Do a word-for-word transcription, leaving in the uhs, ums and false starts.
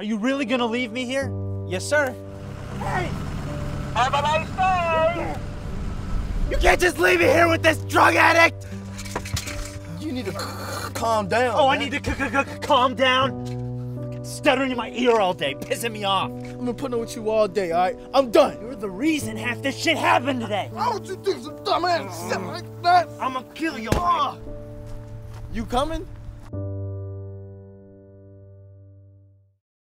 Are you really gonna leave me here? Yes, sir. Hey! Have a nice day! You can't just leave me here with this drug addict! You need to calm down. Oh, man. I need to c-c-c-calm down? Fucking stuttering in my ear all day, pissing me off. I've been putting up with you all day, all right? I'm done. You're the reason half this shit happened today. Why would you do some dumbass shit like that? I'm gonna kill you. Oh. You coming?